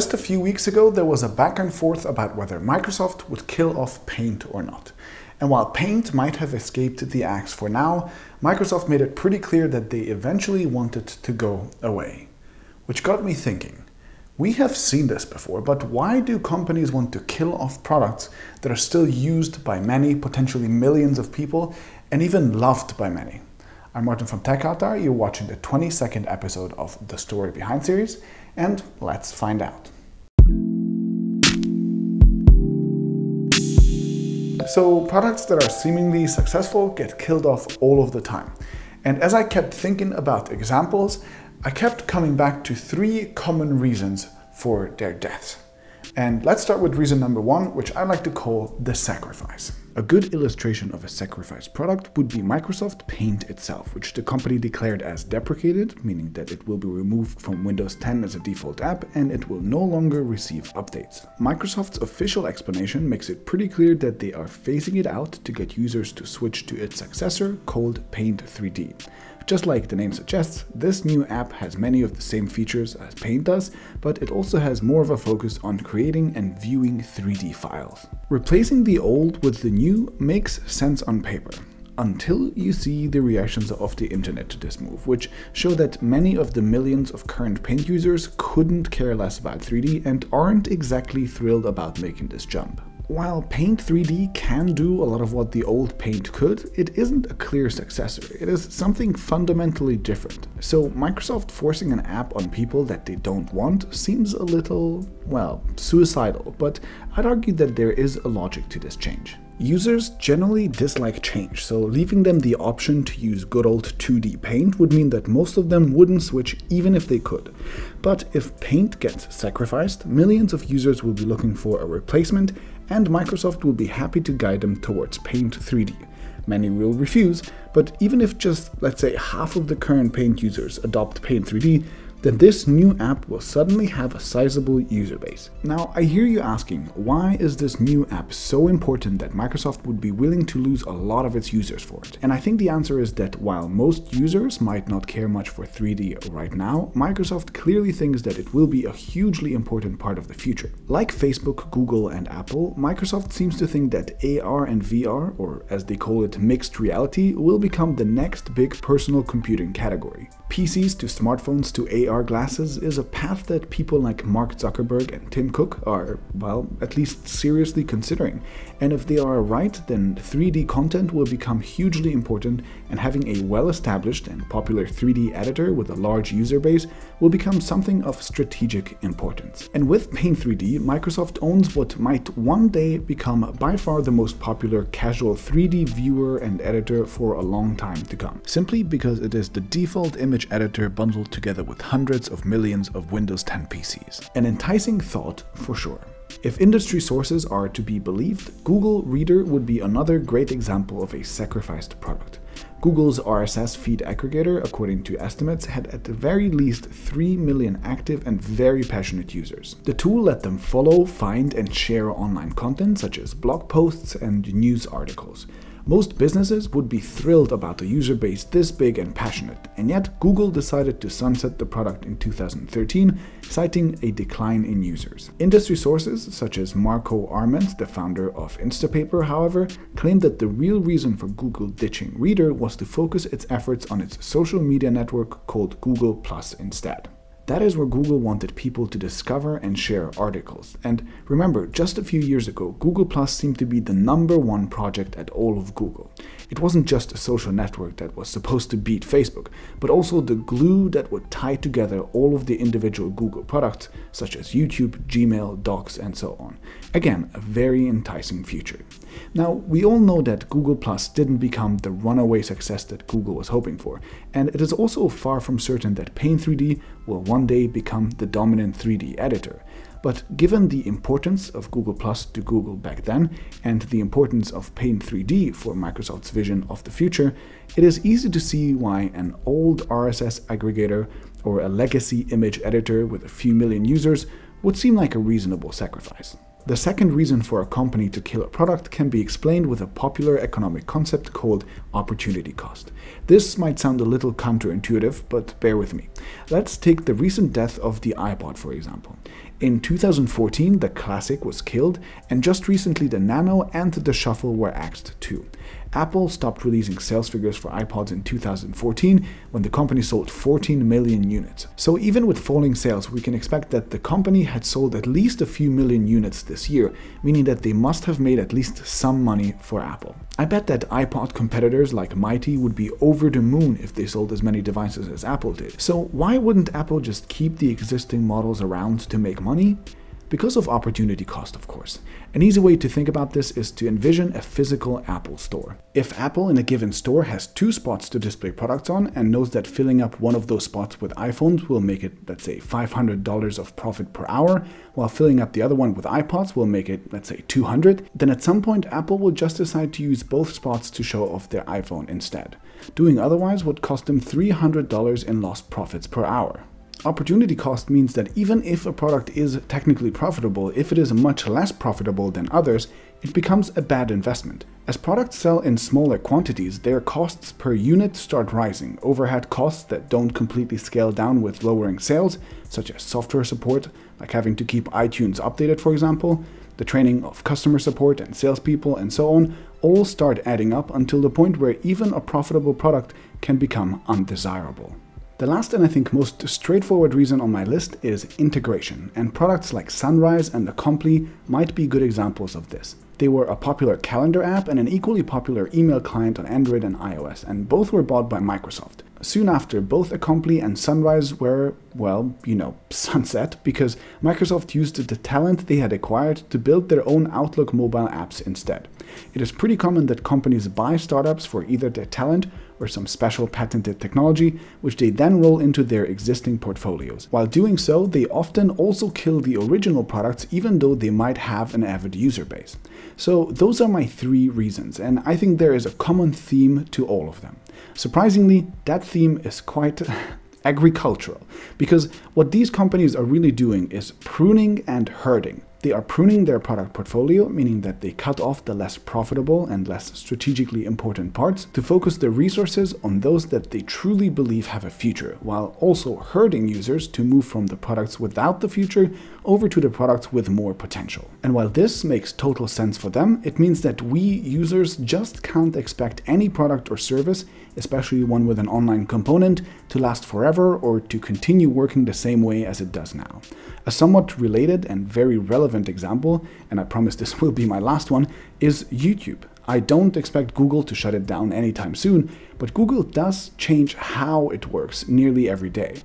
Just a few weeks ago, there was a back and forth about whether Microsoft would kill off Paint or not. And while Paint might have escaped the axe for now, Microsoft made it pretty clear that they eventually wanted to go away. Which got me thinking, we have seen this before, but why do companies want to kill off products that are still used by many, potentially millions of people, and even loved by many? I'm Martin from TechAltar, you're watching the 22nd episode of the Story Behind series, and let's find out. So products that are seemingly successful get killed off all of the time. And as I kept thinking about examples, I kept coming back to three common reasons for their deaths. And let's start with reason number one, which I like to call the sacrifice. A good illustration of a sacrificed product would be Microsoft Paint itself, which the company declared as deprecated, meaning that it will be removed from Windows 10 as a default app and it will no longer receive updates. Microsoft's official explanation makes it pretty clear that they are phasing it out to get users to switch to its successor called Paint 3D. Just like the name suggests, this new app has many of the same features as Paint does, but it also has more of a focus on creating and viewing 3D files. Replacing the old with the new makes sense on paper, until you see the reactions of the internet to this move, which show that many of the millions of current Paint users couldn't care less about 3D and aren't exactly thrilled about making this jump. While Paint 3D can do a lot of what the old Paint could, it isn't a clear successor. It is something fundamentally different. So Microsoft forcing an app on people that they don't want seems a little, well, suicidal, but I'd argue that there is a logic to this change. Users generally dislike change, so leaving them the option to use good old 2D Paint would mean that most of them wouldn't switch even if they could. But if Paint gets sacrificed, millions of users will be looking for a replacement, and Microsoft will be happy to guide them towards Paint 3D. Many will refuse, but even if just, let's say, half of the current Paint users adopt Paint 3D, then this new app will suddenly have a sizable user base. Now, I hear you asking, why is this new app so important that Microsoft would be willing to lose a lot of its users for it? And I think the answer is that while most users might not care much for 3D right now, Microsoft clearly thinks that it will be a hugely important part of the future. Like Facebook, Google, and Apple, Microsoft seems to think that AR and VR, or as they call it, mixed reality, will become the next big personal computing category. PCs to smartphones to AR glasses is a path that people like Mark Zuckerberg and Tim Cook are, well, at least seriously considering. And if they are right, then 3D content will become hugely important, and having a well-established and popular 3D editor with a large user base will become something of strategic importance. And with Paint 3D, Microsoft owns what might one day become by far the most popular casual 3D viewer and editor for a long time to come, simply because it is the default image editor bundled together with hundreds of millions of Windows 10 PCs. An enticing thought, for sure. If industry sources are to be believed, Google Reader would be another great example of a sacrificed product. Google's RSS feed aggregator, according to estimates, had at the very least 3 million active and very passionate users. The tool let them follow, find, and share online content such as blog posts and news articles. Most businesses would be thrilled about a user base this big and passionate, and yet Google decided to sunset the product in 2013, citing a decline in users. Industry sources such as Marco Arment, the founder of Instapaper, however, claimed that the real reason for Google ditching Reader was to focus its efforts on its social media network called Google Plus instead. That is where Google wanted people to discover and share articles. And remember, just a few years ago, Google Plus seemed to be the #1 project at all of Google. It wasn't just a social network that was supposed to beat Facebook, but also the glue that would tie together all of the individual Google products, such as YouTube, Gmail, Docs, and so on. Again, a very enticing future. Now, we all know that Google Plus didn't become the runaway success that Google was hoping for, and it is also far from certain that Paint 3D will one day become the dominant 3D editor. But given the importance of Google Plus to Google back then, and the importance of Paint 3D for Microsoft's vision of the future, it is easy to see why an old RSS aggregator or a legacy image editor with a few million users would seem like a reasonable sacrifice. The second reason for a company to kill a product can be explained with a popular economic concept called opportunity cost. This might sound a little counterintuitive, but bear with me. Let's take the recent death of the iPod, for example. In 2014, the Classic was killed, and just recently the Nano and the Shuffle were axed too. Apple stopped releasing sales figures for iPods in 2014 when the company sold 14 million units. So even with falling sales, we can expect that the company had sold at least a few million units this year, meaning that they must have made at least some money for Apple. I bet that iPod competitors like Mighty would be over the moon if they sold as many devices as Apple did. So why wouldn't Apple just keep the existing models around to make money? Because of opportunity cost, of course. An easy way to think about this is to envision a physical Apple store. If Apple in a given store has two spots to display products on and knows that filling up one of those spots with iPhones will make it, let's say, $500 of profit per hour, while filling up the other one with iPods will make it, let's say, $200, then at some point Apple will just decide to use both spots to show off their iPhone instead. Doing otherwise would cost them $300 in lost profits per hour. Opportunity cost means that even if a product is technically profitable, if it is much less profitable than others, it becomes a bad investment. As products sell in smaller quantities, their costs per unit start rising. Overhead costs that don't completely scale down with lowering sales, such as software support, like having to keep iTunes updated, for example, the training of customer support and salespeople and so on, all start adding up until the point where even a profitable product can become undesirable. The last and I think most straightforward reason on my list is integration, and products like Sunrise and Acompli might be good examples of this. They were a popular calendar app and an equally popular email client on Android and iOS, and both were bought by Microsoft. Soon after, both Acompli and Sunrise were, well, you know, sunset, because Microsoft used the talent they had acquired to build their own Outlook mobile apps instead. It is pretty common that companies buy startups for either their talent or some special patented technology, which they then roll into their existing portfolios. While doing so, they often also kill the original products, even though they might have an avid user base. So those are my three reasons, and I think there is a common theme to all of them. Surprisingly, that theme is quite agricultural, because what these companies are really doing is pruning and herding. They are pruning their product portfolio, meaning that they cut off the less profitable and less strategically important parts to focus their resources on those that they truly believe have a future, while also herding users to move from the products without the future over to the products with more potential. And while this makes total sense for them, it means that we users just can't expect any product or service, especially one with an online component, to last forever or to continue working the same way as it does now. A somewhat related and very relevant example, and I promise this will be my last one, is YouTube. I don't expect Google to shut it down anytime soon, but Google does change how it works nearly every day.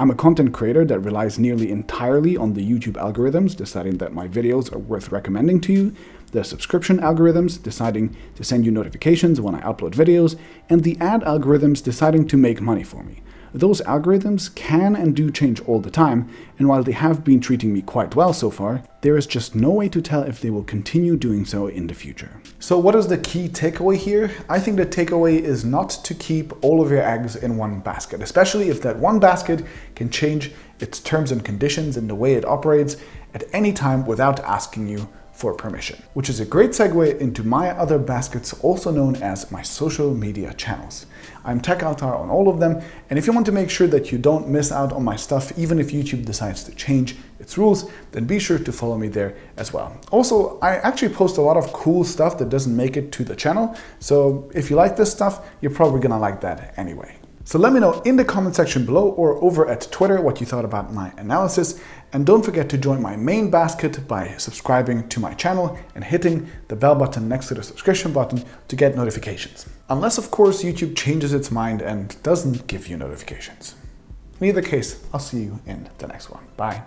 I'm a content creator that relies nearly entirely on the YouTube algorithms deciding that my videos are worth recommending to you, the subscription algorithms deciding to send you notifications when I upload videos, and the ad algorithms deciding to make money for me. Those algorithms can and do change all the time, and while they have been treating me quite well so far, there is just no way to tell if they will continue doing so in the future. So what is the key takeaway here? I think the takeaway is not to keep all of your eggs in one basket, especially if that one basket can change its terms and conditions and the way it operates at any time without asking you for permission. Which is a great segue into my other baskets, also known as my social media channels. I'm TechAltar on all of them, and if you want to make sure that you don't miss out on my stuff, even if YouTube decides to change its rules, then be sure to follow me there as well. Also, I actually post a lot of cool stuff that doesn't make it to the channel, so if you like this stuff, you're probably gonna like that anyway. So let me know in the comment section below or over at Twitter what you thought about my analysis. And don't forget to join my main basket by subscribing to my channel and hitting the bell button next to the subscription button to get notifications. Unless, of course, YouTube changes its mind and doesn't give you notifications. In either case, I'll see you in the next one. Bye.